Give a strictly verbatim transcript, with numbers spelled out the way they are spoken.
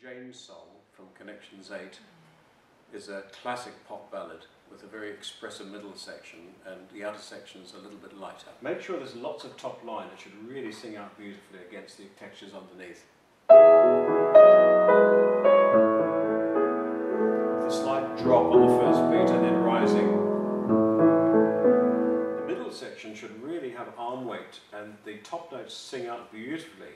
Jane's Song from Connections eight is a classic pop ballad with a very expressive middle section, and the outer section is a little bit lighter. Make sure there's lots of top line. It should really sing out beautifully against the textures underneath. With a slight drop on the first beat and then rising. The middle section should really have arm weight and the top notes sing out beautifully.